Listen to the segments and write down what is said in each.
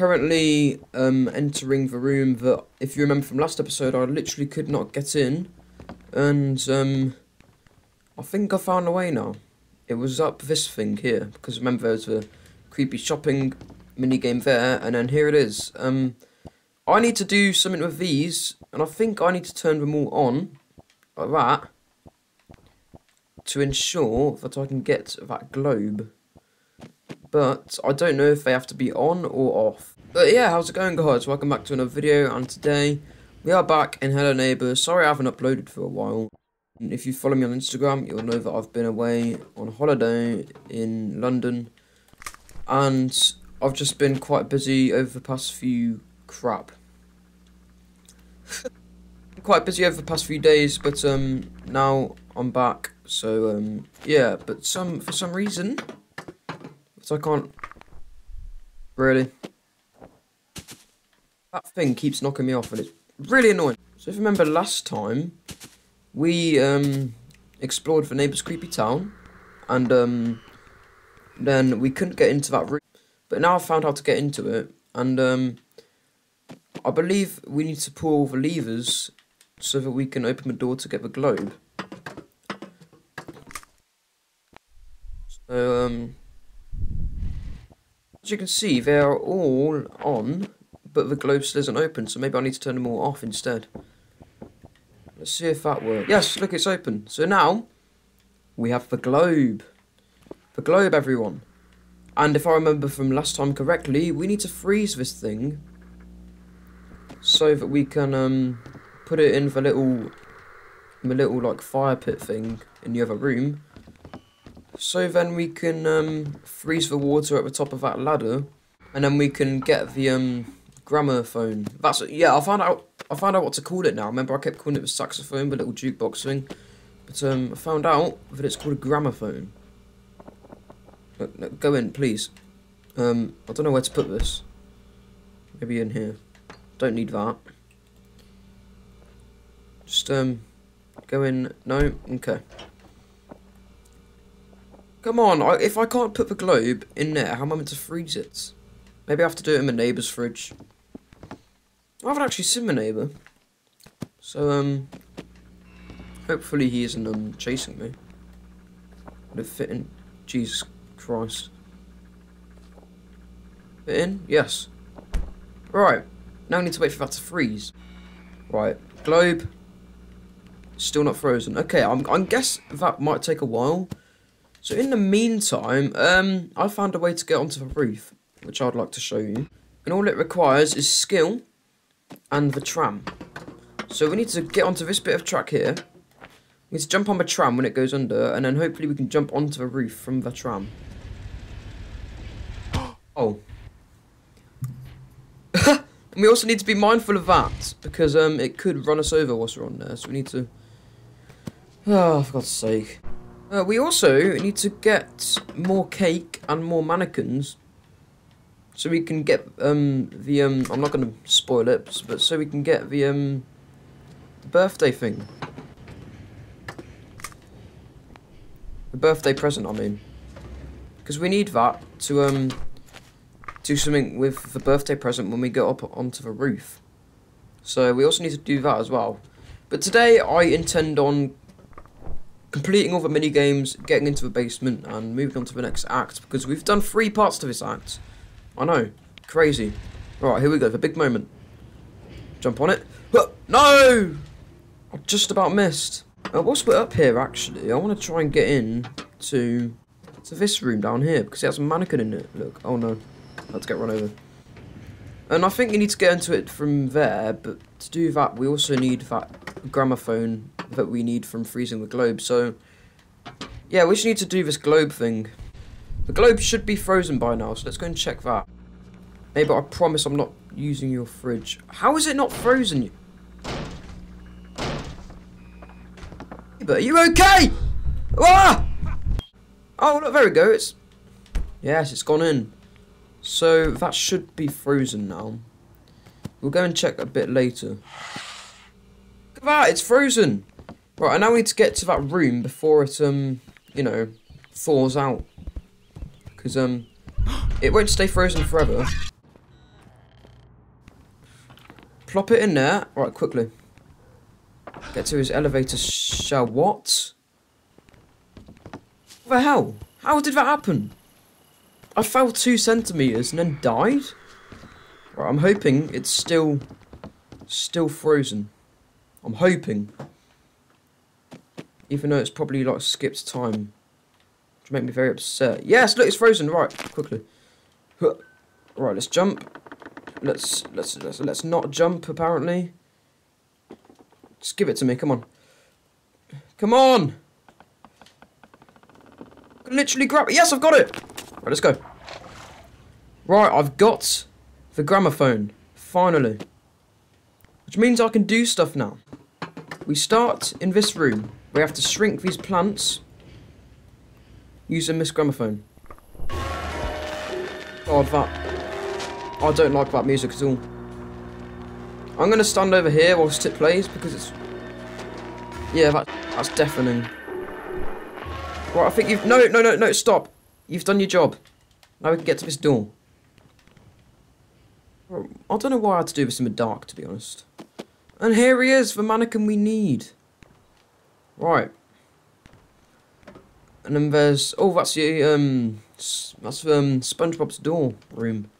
currently entering the room that, if you remember from last episode, I literally could not get in. And I think I found a way now. It was up this thing here, because remember there's the creepy shopping minigame there, and then here it is. I need to do something with these, and I think I need to turn them all on, like that, to ensure that I can get that globe. But I don't know if they have to be on or off. But yeah, how's it going, guys? Welcome back to another video, and today we are back in Hello Neighbours. Sorry I haven't uploaded for a while. And if you follow me on Instagram, you'll know that I've been away on holiday in London. And I've just been quite busy over the past few... crap. Quite busy over the past few days, but now I'm back. So yeah, but for some reason... I can't really. That thing keeps knocking me off, and it's really annoying. So if you remember last time, we explored the neighbour's creepy town, and then we couldn't get into that room. But now I've found how to get into it, and I believe we need to pull the levers so that we can open the door to get the globe. So as you can see, they are all on, but the globe still isn't open, so maybe I need to turn them all off instead. Let's see if that works. Yes, look, it's open. So now, we have the globe. The globe, everyone. And if I remember from last time correctly, we need to freeze this thing so that we can put it in the little like fire pit thing in the other room. So then we can freeze the water at the top of that ladder, and then we can get the gramophone. That's yeah. I found out what to call it now. Remember, I kept calling it the saxophone, the little jukebox thing, but I found out that it's called a gramophone. Look, look, go in, please. I don't know where to put this. Maybe in here. Don't need that. Just go in. No. Okay. Come on, if I can't put the globe in there, how am I meant to freeze it? Maybe I have to do it in my neighbour's fridge. I haven't actually seen my neighbour. So, hopefully he isn't chasing me. Would it fit in? Jesus Christ. Fit in? Yes. Right, now I need to wait for that to freeze. Right, globe. Still not frozen. Okay, I guess that might take a while. So in the meantime, I found a way to get onto the roof, which I'd like to show you. And all it requires is skill and the tram. So we need to get onto this bit of track here. We need to jump on the tram when it goes under, and then hopefully we can jump onto the roof from the tram. Oh. And we also need to be mindful of that, because it could run us over whilst we're on there, so we need to... Oh, for God's sake. We also need to get more cake and more mannequins, so we can get I'm not going to spoil it, but so we can get the birthday thing. The birthday present, I mean. Because we need that to do something with the birthday present when we get up onto the roof. So we also need to do that as well. But today I intend on completing all the mini games, getting into the basement, and moving on to the next act, because we've done 3 parts to this act. I know, crazy. Right, here we go, the big moment. Jump on it. No! I just about missed. Whilst we're up here, actually, I want to try and get in to this room down here, because it has a mannequin in it. Look, oh no, let's get run over. And I think you need to get into it from there, but to do that, we also need that gramophone that we need from freezing the globe. So yeah, we just need to do this globe thing. The globe should be frozen by now, so let's go and check that. Hey, but I promise I'm not using your fridge. How is it not frozen? But are you okay? Ah! Oh look, there we go. It's yes, it's gone in. So that should be frozen now. We'll go and check a bit later. Look at that, it's frozen. Right, and now we need to get to that room before it, you know, thaws out. Because, it won't stay frozen forever. Plop it in there. Right, quickly. Get to his elevator shell. What? What the hell? How did that happen? I fell 2 centimetres and then died? Right, I'm hoping it's still frozen. I'm hoping. Even though it's probably like skipped time. Which made me very upset. Yes, look, it's frozen. Right, quickly. Right, let's jump. Let's not jump apparently. Just give it to me, come on. Come on! I can literally grab it. Yes, I've got it! Right, let's go. Right, I've got the gramophone. Finally. Which means I can do stuff now. We start in this room. We have to shrink these plants using this gramophone. God, that. I don't like that music at all. I'm going to stand over here whilst it plays because it's... Yeah, that's deafening. Right, I think you've... No, no, no, no, stop. You've done your job. Now we can get to this door. I don't know why I had to do this in the dark, to be honest. And here he is, the mannequin we need. Right. And then there's... Oh, that's the SpongeBob's door room.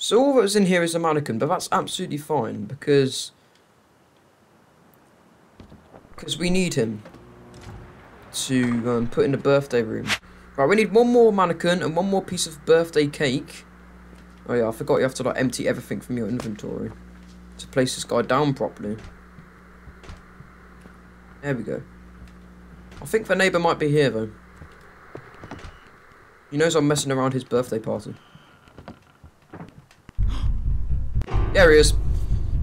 So all that was in here is a mannequin, but that's absolutely fine, because we need him to put in the birthday room. Right, we need one more mannequin and one more piece of birthday cake. Oh yeah, I forgot you have to like empty everything from your inventory to place this guy down properly. There we go. I think the neighbour might be here though. He knows I'm messing around his birthday party. There he is.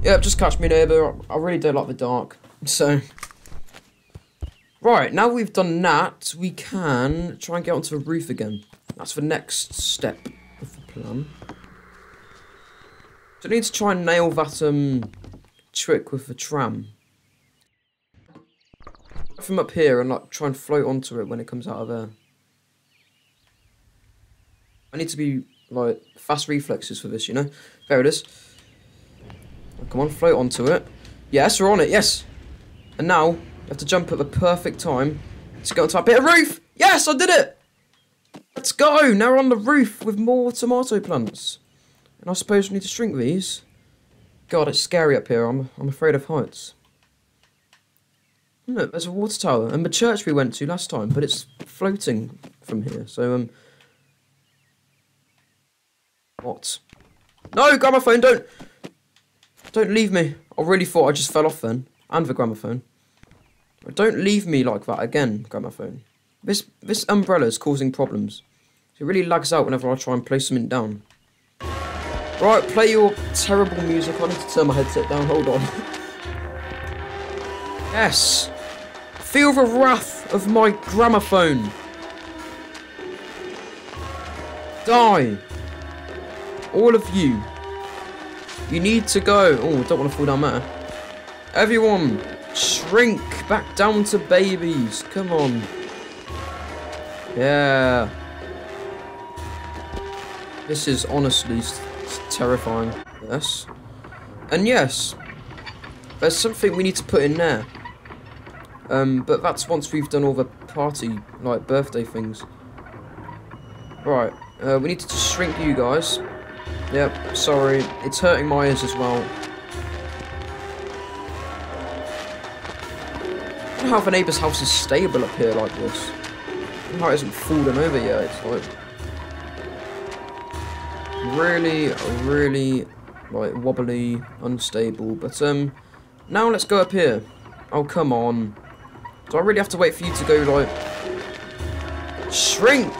Yep, just catch me, neighbour. I really don't like the dark. So, right, now we've done that, we can try and get onto the roof again. That's the next step of the plan. So I need to try and nail that trick with the tram. From up here and like try and float onto it when it comes out of there. I need to be like fast reflexes for this, you know. There it is. Come on, float onto it. Yes, we're on it, yes. And now, you have to jump at the perfect time to go onto that bit of roof. Yes, I did it. Let's go. Now we're on the roof with more tomato plants. And I suppose we need to shrink these. God, it's scary up here. I'm afraid of heights. Look, there's a water tower. And the church we went to last time, but it's floating from here. So, What? No, gramophone, don't. Don't leave me. I really thought I just fell off then. And the gramophone. Don't leave me like that again, gramophone. This umbrella is causing problems. It really lags out whenever I try and place something down. Right, play your terrible music. I need to turn my headset down. Hold on. Yes. Feel the wrath of my gramophone. Die. All of you. You need to go. Oh, don't want to fall down there. Everyone, shrink back down to babies. Come on. Yeah. This is honestly terrifying. Yes. And yes, there's something we need to put in there. But that's once we've done all the party, like, birthday things. Right. We need to just shrink you guys. Yep, sorry. It's hurting my ears as well. I don't know how the neighbour's house is stable up here like this. I don't know how it isn't falling over yet. It's like... Really, really, like, wobbly, unstable. But, now let's go up here. Oh, come on. Do I really have to wait for you to go, like... Shrink!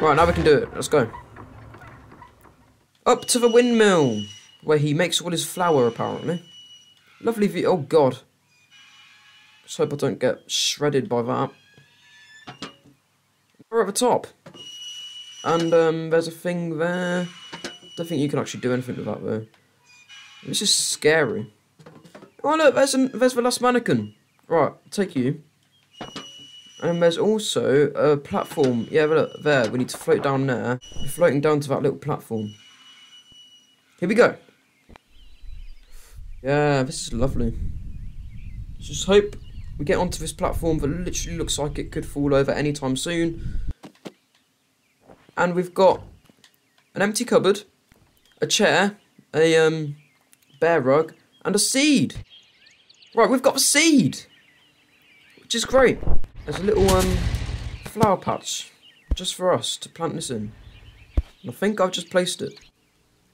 Right, now we can do it. Let's go. Up to the windmill, where he makes all his flour, apparently. Lovely view. Oh, God. Just hope I don't get shredded by that. We're at the top. And there's a thing there. Don't think you can actually do anything with that, though. This is scary. Oh, look, there's the last mannequin. Right, I'll take you. And there's also a platform. Yeah, look, there. We need to float down there. We're floating down to that little platform. Here we go. Yeah, this is lovely. Let's just hope we get onto this platform that literally looks like it could fall over anytime soon. And we've got an empty cupboard, a chair, a bear rug, and a seed. Right, we've got a seed, which is great. There's a little flower patch just for us to plant this in. And I think I've just placed it.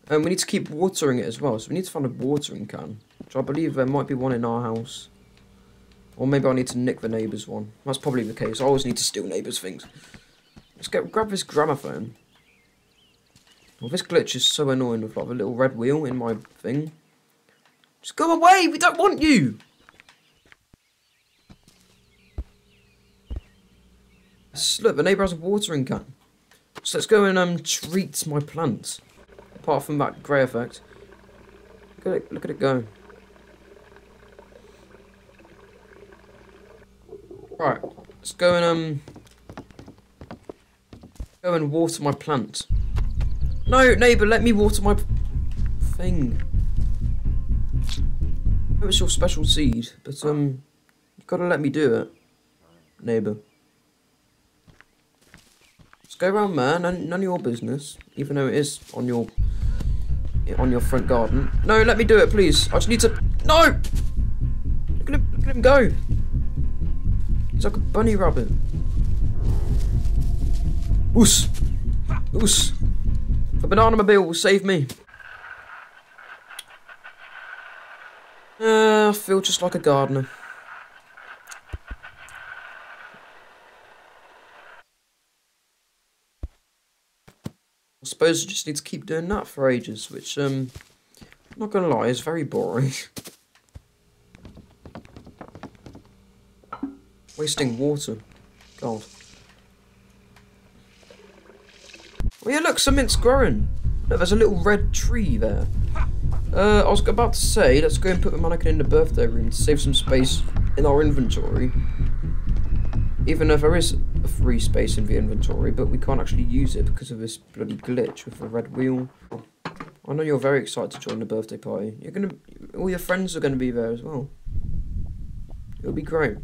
And we need to keep watering it as well, so we need to find a watering can, which I believe there might be one in our house. Or maybe I need to nick the neighbour's one. That's probably the case. I always need to steal neighbours' things. Let's grab this gramophone. Well, this glitch is so annoying with like the little red wheel in my thing. Just go away! We don't want you! Look, the neighbour has a watering can. So let's go and treat my plants. Apart from that grey effect. Look at it go. Right, let's go and water my plant. No, neighbour, let me water my thing. I know it's your special seed, but you've got to let me do it, neighbour. Let's go around there. None of your business, even though it is on your front garden. No, let me do it, please. I just need to. No. Look at him go. He's like a bunny rabbit. Oos! Oos! The banana-mobile will save me. I feel just like a gardener. I suppose I just need to keep doing that for ages, which, I'm not gonna lie, is very boring. Wasting water. God. Oh yeah, look, something's growing. Look, there's a little red tree there. I was about to say, let's go and put the mannequin in the birthday room to save some space in our inventory. Even though there is a free space in the inventory, but we can't actually use it because of this bloody glitch with the red wheel. I know you're very excited to join the birthday party. You're gonna, all your friends are gonna be there as well. It'll be great.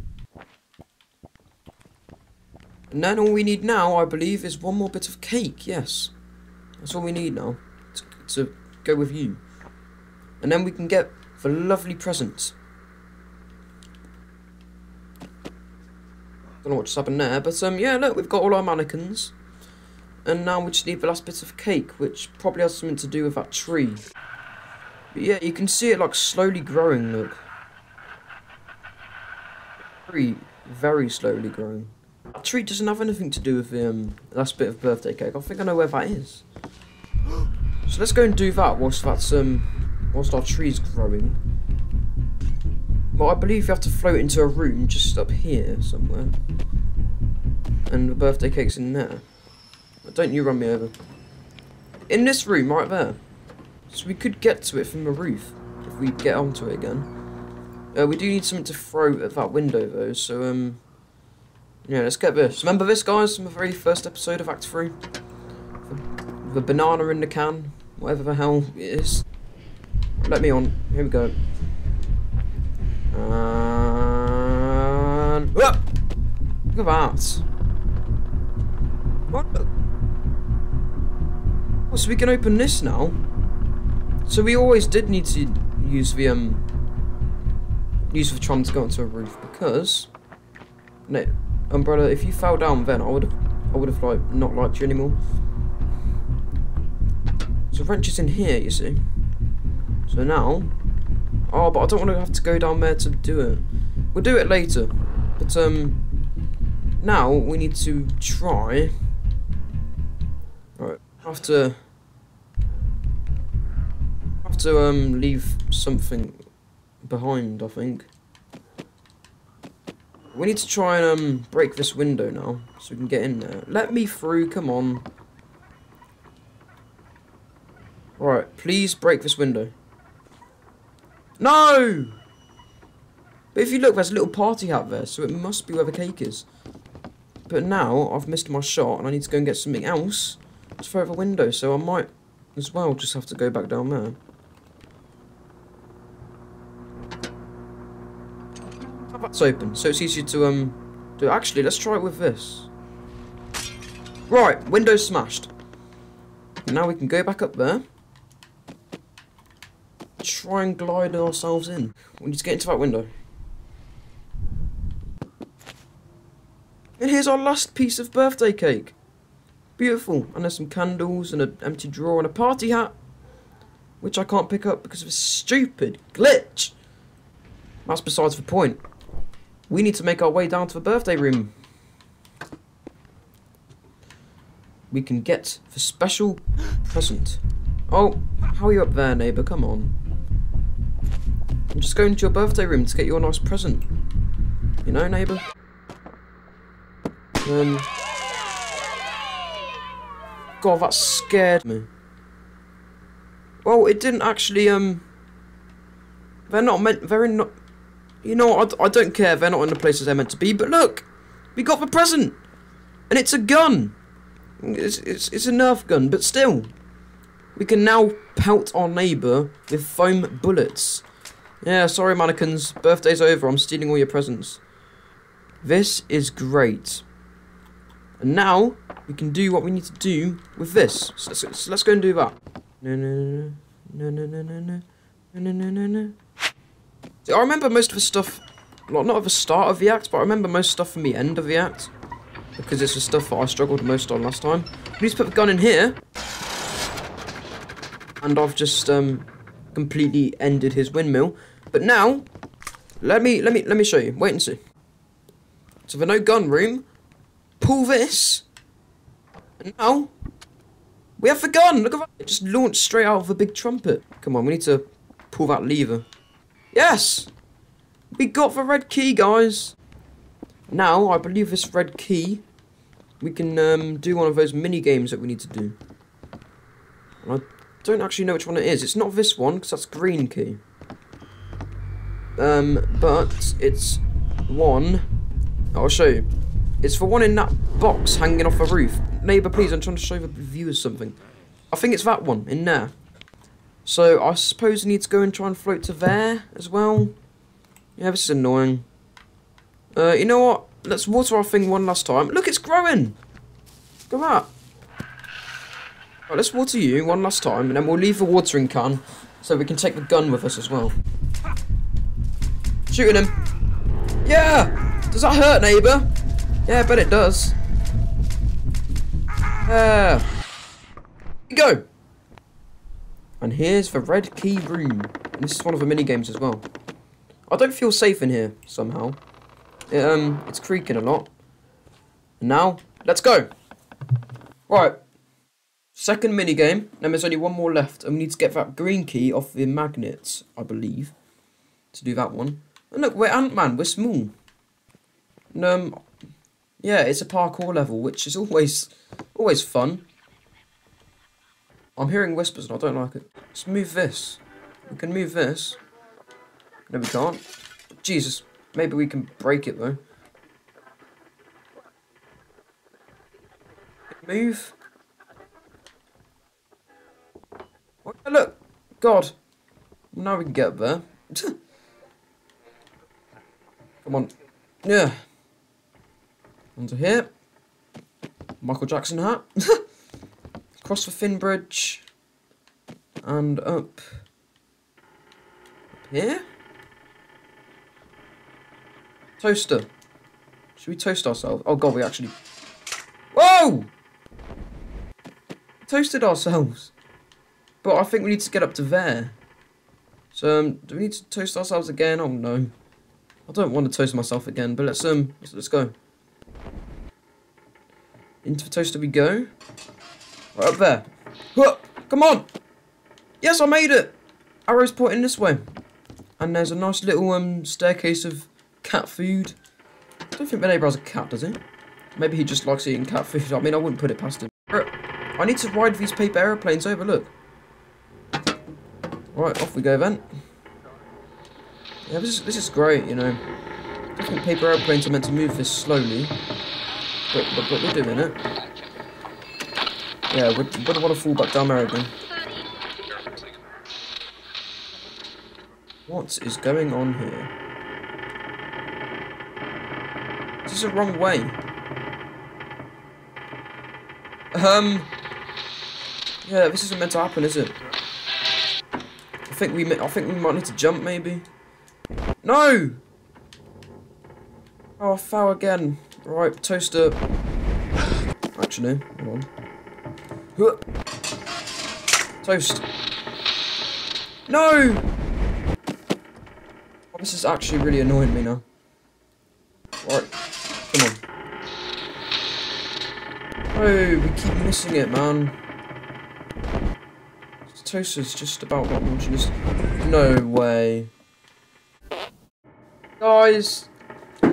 And then all we need now, I believe, is one more bit of cake, yes. That's all we need now, to go with you. And then we can get the lovely present. Don't know what just happened there, but yeah, look, we've got all our mannequins. And now we just need the last bit of cake, which probably has something to do with that tree. But yeah, you can see it, like, slowly growing, look. Very, very slowly growing. That tree doesn't have anything to do with the last bit of birthday cake. I think I know where that is. So let's go and do that whilst that's whilst our tree's growing. Well, I believe you have to float into a room just up here somewhere, and the birthday cake's in there. But don't you run me over. In this room right there. So we could get to it from the roof if we get onto it again. We do need something to throw at that window though. So yeah, let's get this. Remember this, guys, from the very first episode of Act 3? The banana in the can, whatever the hell it is. Let me on. Here we go. And... Look at that. What? Oh, so we can open this now. So we always did need to use the, tram to go onto a roof, because... No. Umbrella, if you fell down then I would have like not liked you anymore. So wrench is in here, you see. So now, oh, but I don't want to have to go down there to do it. We'll do it later. But now we need to try. Right, have to leave something behind, I think. We need to try and break this window now, so we can get in there. Let me through, come on. Alright, please break this window. No! But if you look, there's a little party hat there, so it must be where the cake is. But now, I've missed my shot, and I need to go and get something else to throw at the window, so I might as well just have to go back down there. that's open, so it's easier to do. Actually, let's try it with this. Right, window's smashed. Now we can go back up there. Try and glide ourselves in. We need to get into that window. And here's our last piece of birthday cake. Beautiful. And there's some candles and an empty drawer and a party hat, which I can't pick up because of a stupid glitch. That's besides the point. We need to make our way down to the birthday room. We can get the special present. Oh, how are you up there, neighbour? Come on. I'm just going to your birthday room to get you a nice present. You know, neighbour? God, that scared me. Well, it didn't actually, They're not meant... They're in not... You know, I don't care. They're not in the places they're meant to be. But look! We got the present! And it's a gun! It's a Nerf gun, but still. We can now pelt our neighbour with foam bullets. Yeah, sorry, mannequins. Birthday's over. I'm stealing all your presents. This is great. And now, we can do what we need to do with this. So let's go and do that. No, no, no, no, no, no, no, no, no, no, no. See, I remember most of the stuff, not at the start of the act, but I remember most stuff from the end of the act. Because it's the stuff that I struggled most on last time. We need to put the gun in here. And I've just completely ended his windmill. But now, let me show you. Wait and see. So the no gun room, pull this. And now we have the gun. Look at that. It just launched straight out of the big trumpet. Come on, we need to pull that lever. Yes! We got the red key, guys. Now, I believe this red key, we can do one of those mini-games that we need to do. And I don't actually know which one it is. It's not this one, because that's green key. But it's one... I'll show you. It's the one in that box hanging off the roof. Neighbour, please, I'm trying to show the viewers something. I think it's that one, in there. So, I suppose we need to go and try and float to there as well. Yeah, this is annoying. You know what? Let's water our thing one last time. Look, it's growing! Look at that. Right, let's water you one last time, and then we'll leave the watering can so we can take the gun with us as well. Shooting him. Yeah! Does that hurt, neighbour? Yeah, I bet it does. There we go! And here's the red key room. And this is one of the mini-games as well. I don't feel safe in here, somehow. It's creaking a lot. And now, let's go! Right. Second minigame. And there's only one more left. And we need to get that green key off the magnets, I believe. To do that one. And look, we're Ant-Man. We're small. And, yeah, it's a parkour level, which is always fun. I'm hearing whispers and I don't like it. Let's move this. We can move this. No, we can't. Jesus. Maybe we can break it, though. Move. Oh, look! God. Now we can get up there. Come on. Yeah. Onto here. Michael Jackson hat. Across the thin bridge. And up. Up here. Toaster. Should we toast ourselves? Oh god, we actually... Whoa! Toasted ourselves. But I think we need to get up to there. So, do we need to toast ourselves again? Oh no. I don't want to toast myself again, but let's go. Into the toaster we go. Right up there. Whoa! Come on! Yes, I made it! Arrow's pointing this way. And there's a nice little staircase of... cat food. I don't think my neighbour has a cat, does he? Maybe he just likes eating cat food. I mean, I wouldn't put it past him. I need to ride these paper aeroplanes over, look. Right, off we go then. Yeah, this is great, you know. I don't think paper aeroplanes are meant to move this slowly. But we're doing it. Yeah, we wouldn't want to fall back down there again. What is going on here? This is the wrong way. Yeah, this isn't meant to happen, is it? I think we might need to jump, maybe. No! Oh, I fell again. Right, toaster. Actually, hold on. Toast. No! Oh, this is actually really annoying me now. Right, come on. Oh, we keep missing it, man. This toaster's just about what launching this. No way. Guys,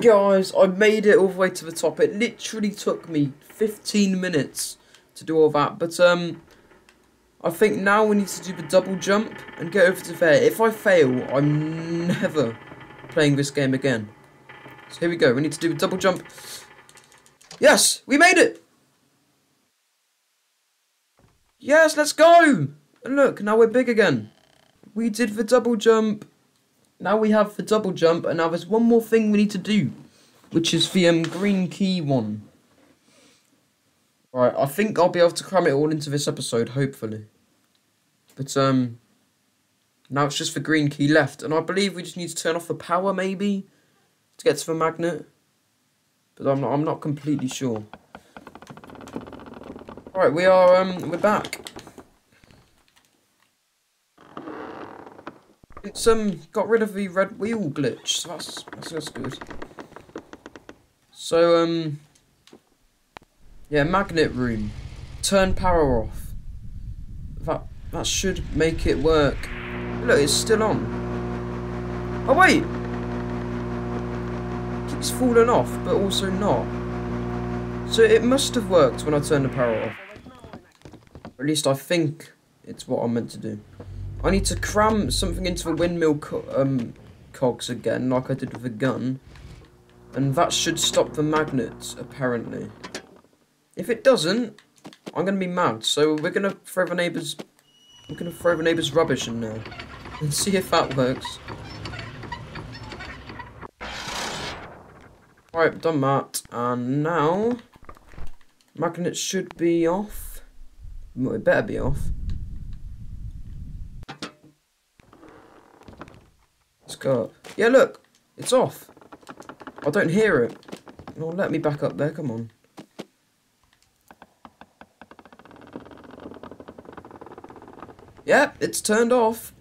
I made it all the way to the top. It literally took me 15 minutes to do all that, but I think now we need to do the double jump and get over to there. If I fail, I'm never playing this game again. So here we go, we need to do the double jump. Yes, we made it! Yes, let's go! And look, now we're big again. We did the double jump. Now we have the double jump, and now there's one more thing we need to do, which is the green key one. Right, I think I'll be able to cram it all into this episode, hopefully. But now it's just the green key left, and I believe we just need to turn off the power, maybe, to get to the magnet. But I'm not completely sure. Right, we are we're back. It's got rid of the red wheel glitch, so that's good. So yeah, magnet room. Turn power off. That should make it work. Look, it's still on. Oh wait! It keeps falling off, but also not. So it must have worked when I turned the power off. Or at least I think it's what I'm meant to do. I need to cram something into the windmill cogs again, like I did with a gun. And that should stop the magnets, apparently. If it doesn't, I'm going to be mad. So we're going to throw the neighbours' rubbish in there. And see if that works. Alright, done that. And now, magnets should be off. Well, it better be off. Up. Yeah, look, it's off. I don't hear it. Oh, let me back up there. Come on. Yep, it's turned off.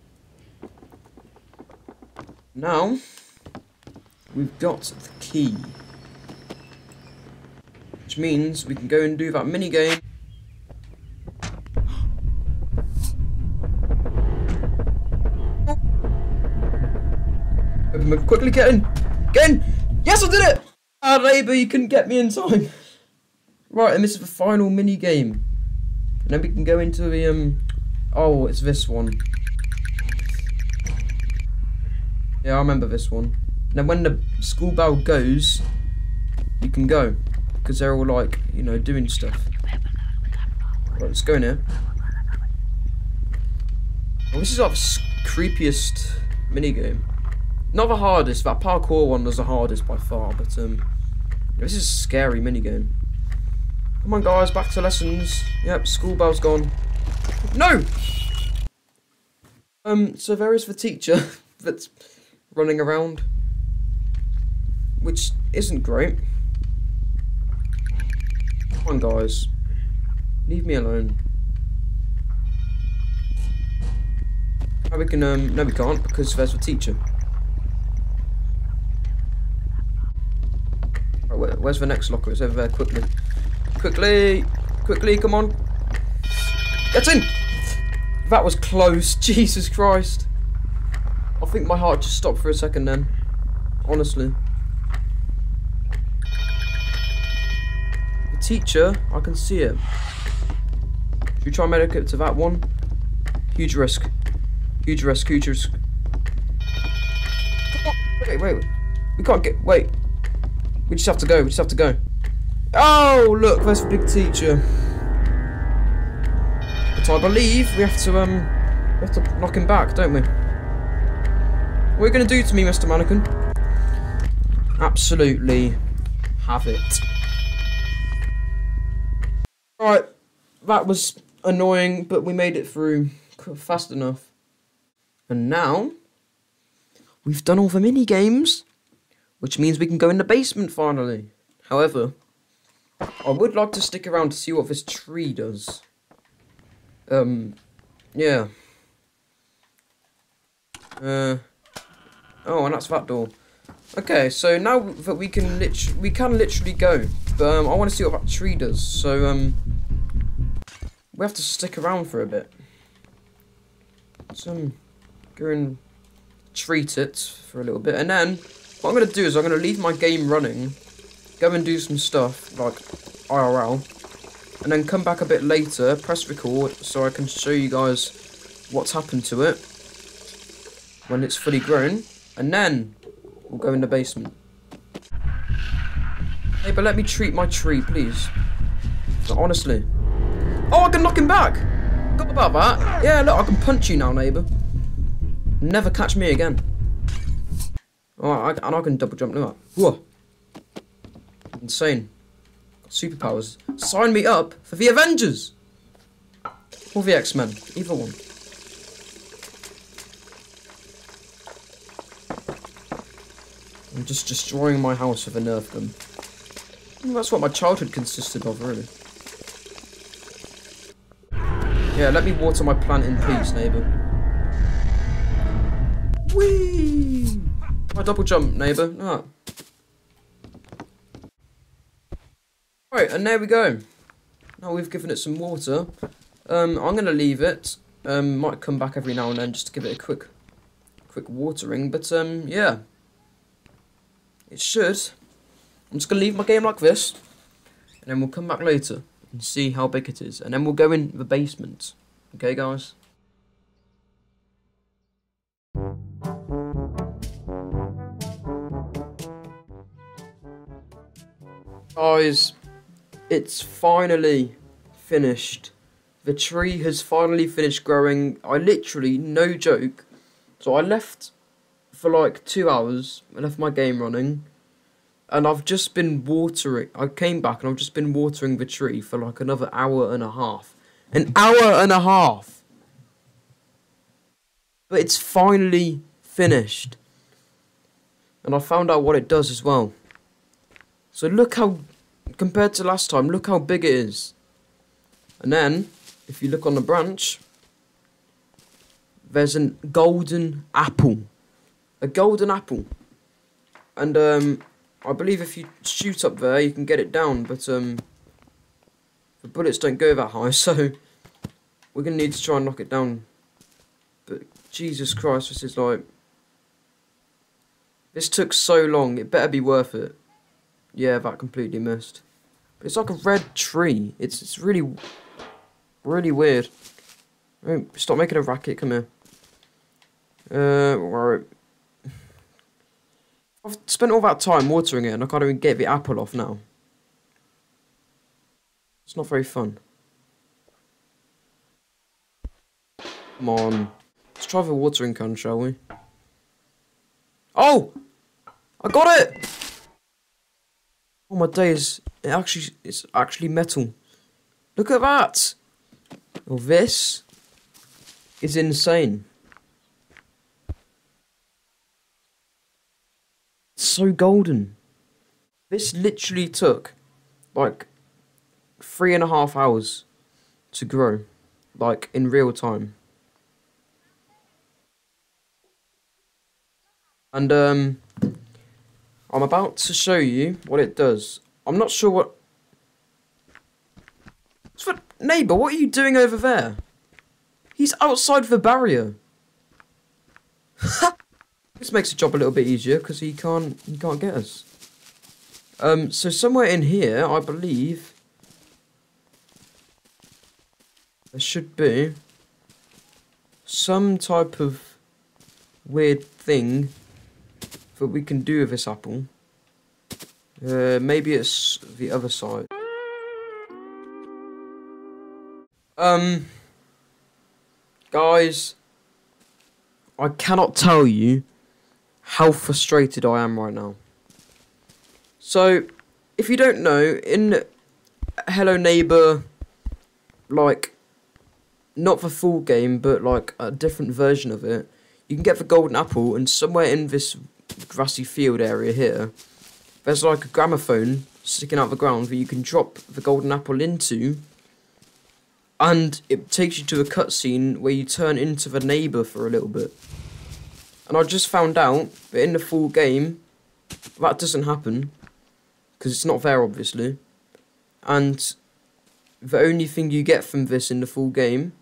Now we've got the key, which means we can go and do that mini game. Quickly get in! Get in! Yes, I did it! Ah, Labour, you couldn't get me in time. Right, and this is the final mini game. And then we can go into the oh, it's this one. Yeah, I remember this one. Now, when the school bell goes, you can go because they're all like, you know, doing stuff. Right, let's go in here. Oh, this is like the creepiest mini game. Not the hardest, that parkour one was the hardest by far, but this is a scary minigame. Come on guys, back to lessons. Yep, school bell's gone. No! So there is the teacher that's running around, which isn't great. Come on guys, leave me alone. Now we can, no we can't, because there's the teacher. Where's the next locker? It's over there, quickly. Quickly! Quickly, come on! Get in! That was close, Jesus Christ. I think my heart just stopped for a second then. Honestly. The teacher, I can see it. Should we try and make it to that one? Huge risk. Huge risk, huge risk. Okay, wait. We can't get, wait. We just have to go, we just have to go. Oh, look, there's the big teacher. But I believe we have to knock him back, don't we? What are you going to do to me, Mr. Mannequin? Absolutely have it. Alright, that was annoying, but we made it through fast enough. And now, we've done all the mini games, which means we can go in the basement finally. However, I would like to stick around to see what this tree does. Yeah. Oh, and that's that door. Okay, so now that we can literally go. But I want to see what that tree does. So we have to stick around for a bit. So I'm going to treat it for a little bit, and then what I'm going to do is I'm going to leave my game running, go and do some stuff like IRL, and then come back a bit later, press record, so I can show you guys what's happened to it when it's fully grown, and then we'll go in the basement. Hey, but let me treat my tree, please. But honestly. Oh, I can knock him back! Forgot about that. Yeah, look, I can punch you now, neighbour. Never catch me again. Alright, and I can double jump. Look at that. Whoa. Insane. Got superpowers. Sign me up for the Avengers! Or the X-Men. Either one. I'm just destroying my house with a Nerf gun. And that's what my childhood consisted of, really. Yeah, let me water my plant in peace, neighbour. Whee! My double jump, neighbour. Ah. Right, and there we go. Now we've given it some water. I'm going to leave it. Might come back every now and then just to give it a quick watering. But, yeah. It should. I'm just going to leave my game like this, and then we'll come back later and see how big it is, and then we'll go in the basement. Okay, guys? Guys, it's finally finished. The tree has finally finished growing. I literally, no joke, so I left for like 2 hours, I left my game running, and I've just been watering. I came back and I've just been watering the tree for like another hour and a half. An hour and a half! But it's finally finished. And I found out what it does as well. So look how, compared to last time, look how big it is. And then, if you look on the branch, there's a golden apple. A golden apple, and I believe if you shoot up there you can get it down, but the bullets don't go that high, so we're gonna need to try and knock it down. But Jesus Christ, this is like, this took so long, it better be worth it. Yeah, that completely missed. But it's like a red tree, it's really, really weird. Oh, stop making a racket, come here. Alright. I've spent all that time watering it and I can't even get the apple off now. It's not very fun. Come on. Let's try the watering can, shall we? Oh! I got it! Oh my days. It's actually metal. Look at that! Well, this is insane. So golden. This literally took like 3.5 hours to grow, like in real time. And I'm about to show you what it does. I'm not sure what. Neighbour, what are you doing over there? He's outside the barrier. Ha! This makes the job a little bit easier because he can't get us. So somewhere in here, I believe there should be some type of weird thing that we can do with this apple. Maybe it's the other side. Guys, I cannot tell you how frustrated I am right now. So, if you don't know, in Hello Neighbour, like, not the full game, but like a different version of it, you can get the golden apple, and somewhere in this grassy field area here, there's like a gramophone sticking out the ground that you can drop the golden apple into, and it takes you to a cutscene where you turn into the neighbour for a little bit. And I just found out that in the full game, that doesn't happen, because it's not there, obviously. And the only thing you get from this in the full game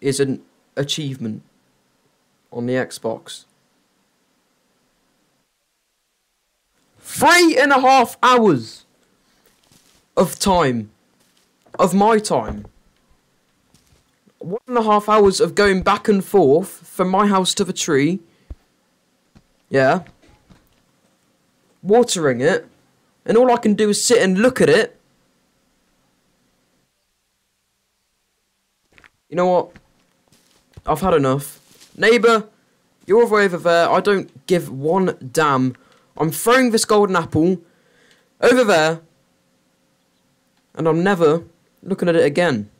is an achievement on the Xbox. 3.5 hours of time. Of my time. 1.5 hours of going back and forth from my house to the tree. Yeah. Watering it. And all I can do is sit and look at it. You know what? I've had enough. Neighbour, you're over there. I don't give one damn. I'm throwing this golden apple over there. And I'm never looking at it again.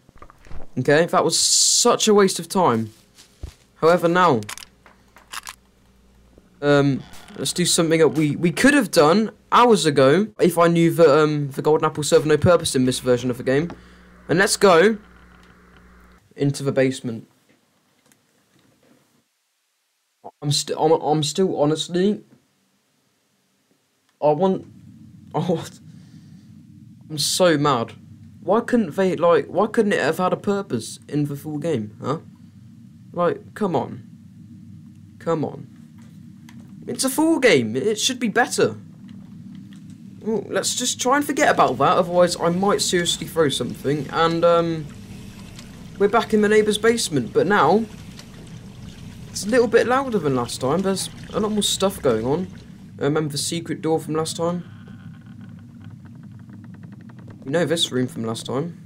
Okay? That was such a waste of time. However, now... let's do something that we could have done hours ago if I knew that the golden apple served no purpose in this version of the game. And let's go into the basement. I'm still honestly. I'm so mad. Why couldn't they Why couldn't it have had a purpose in the full game? Huh? Like, come on. Come on. It's a full game. It should be better. Ooh, let's just try and forget about that. Otherwise, I might seriously throw something. And we're back in the neighbour's basement, but now it's a little bit louder than last time. There's a lot more stuff going on. Remember the secret door from last time? You know this room from last time.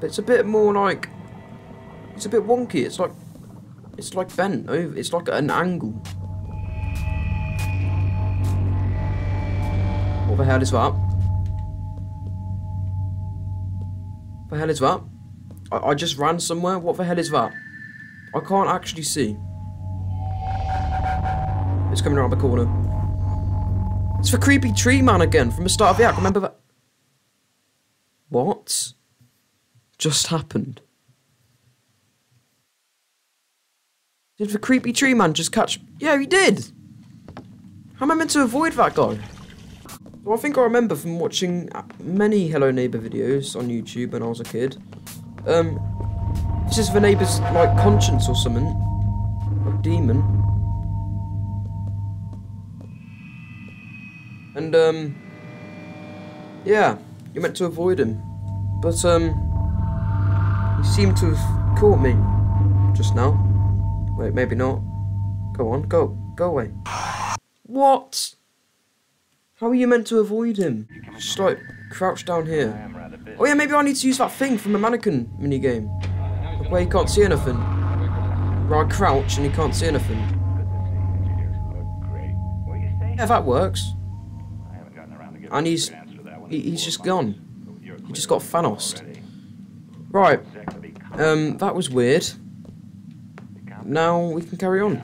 But it's a bit more like... it's a bit wonky. It's like... it's like bent over. It's like at an angle. What the hell is that? What the hell is that? I just ran somewhere. What the hell is that? I can't actually see. It's coming around the corner. It's the creepy tree man again from the start of the act. Remember that? What just happened? Did the creepy tree man just catch? Yeah, he did. How am I meant to avoid that guy? Well, I think I remember from watching many Hello Neighbour videos on YouTube when I was a kid. This is the neighbour's, like, conscience or something. Or demon. And, yeah, you're meant to avoid him. But, he seemed to have caught me just now. Wait, maybe not. Go on, go away. What? How are you meant to avoid him? Just, like, crouch down here. Oh yeah, maybe I need to use that thing from the mannequin minigame. Where he can't see anything. Where I crouch and he can't see anything. Yeah, that works. And he's just gone. He just got Thanos'd. Right. That was weird. Now we can carry on.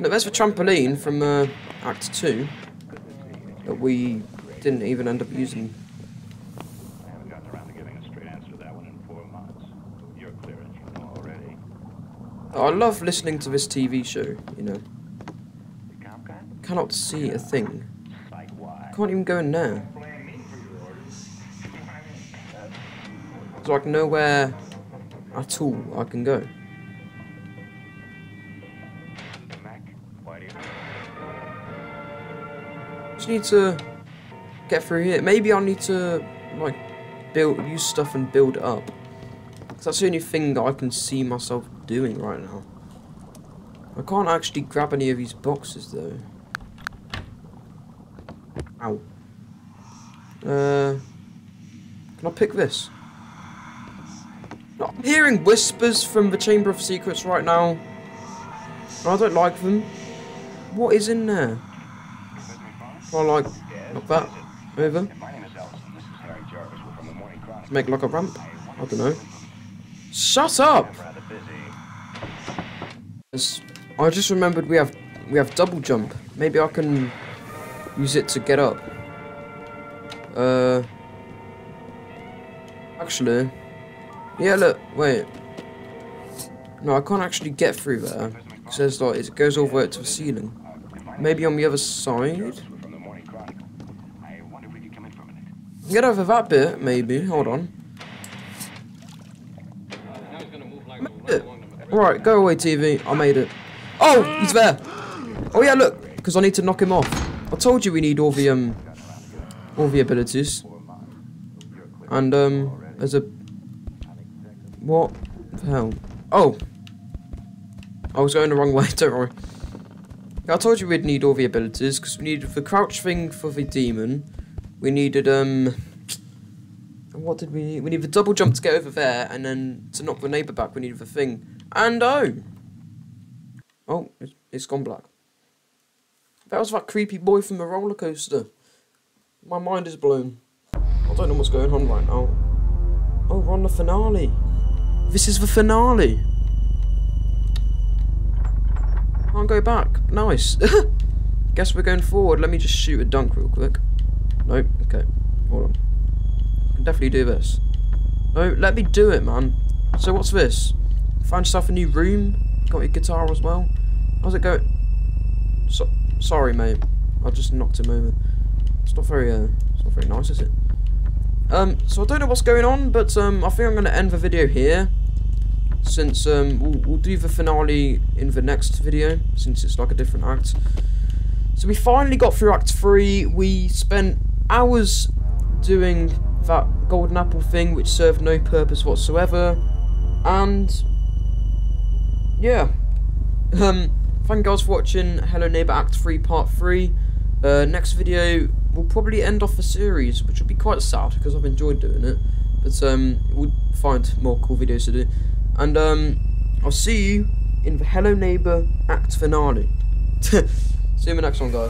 No, there's the trampoline from Act 2. That we didn't even end up using. I love listening to this TV show, you know. Cannot see a thing. Can't even go in there. It's like nowhere at all I can go. Just need to get through here. Maybe I need to, like, use stuff and build it up. That's the only thing that I can see myself doing right now. I can't actually grab any of these boxes though. Ow. Can I pick this? No, I'm hearing whispers from the Chamber of Secrets right now. And I don't like them. What is in there? Well, like that. Move him. Make like a ramp. I don't know. Shut up! I just remembered we have double jump. Maybe I can use it to get up. Actually, yeah. Look, wait. No, I can't actually get through there. It says like it goes all the way up to the ceiling. Maybe on the other side. Get over that bit, maybe. Hold on. Alright, go away, TV. I made it. Oh, he's there. Oh yeah, look, because I need to knock him off. I told you we need all the abilities. And there's a what the hell? Oh, I was going the wrong way. Don't worry. I told you we'd need all the abilities because we needed the crouch thing for the demon. We needed what did we need? We needed the double jump to get over there, and then to knock the neighbour back, we needed the thing. And oh, it's gone black. That was that creepy boy from the roller coaster. My mind is blown. I don't know what's going on right now. Oh, we're on the finale. This is the finale. Can't go back. Nice. Guess we're going forward. Let me just shoot a dunk real quick. Nope. Okay. Hold on. I can definitely do this. No, let me do it, man. So what's this? Find yourself a new room. Got your guitar as well. How's it going? Sorry, mate. I just knocked him over. It's not very nice, is it? So I don't know what's going on, but I think I'm going to end the video here, since we'll do the finale in the next video, since it's like a different act. So we finally got through Act 3, we spent hours doing that golden apple thing, which served no purpose whatsoever, and yeah. Thank you guys for watching Hello Neighbour Act 3 Part 3, next video we'll probably end off the series, which will be quite sad, because I've enjoyed doing it, but we'll find more cool videos to do, and I'll see you in the Hello Neighbour Act finale. See you in the next one, guys.